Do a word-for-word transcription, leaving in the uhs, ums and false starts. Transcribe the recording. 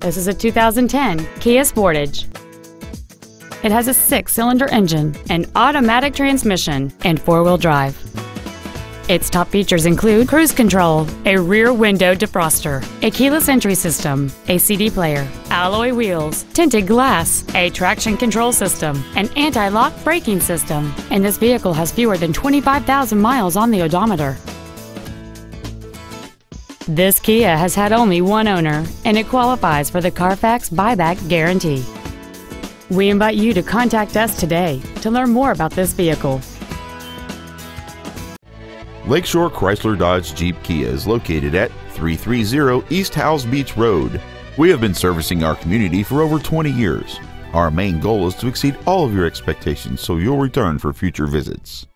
This is a two thousand ten Kia Sportage. It has a six-cylinder engine, an automatic transmission, and four-wheel drive. Its top features include cruise control, a rear window defroster, a keyless entry system, a C D player, alloy wheels, tinted glass, a traction control system, an anti-lock braking system, and this vehicle has fewer than twenty-five thousand miles on the odometer. This Kia has had only one owner, and it qualifies for the Carfax Buyback Guarantee. We invite you to contact us today to learn more about this vehicle. Lakeshore Chrysler Dodge Jeep Kia is located at three thirty East Howze Beach Road. We have been servicing our community for over twenty years. Our main goal is to exceed all of your expectations so you'll return for future visits.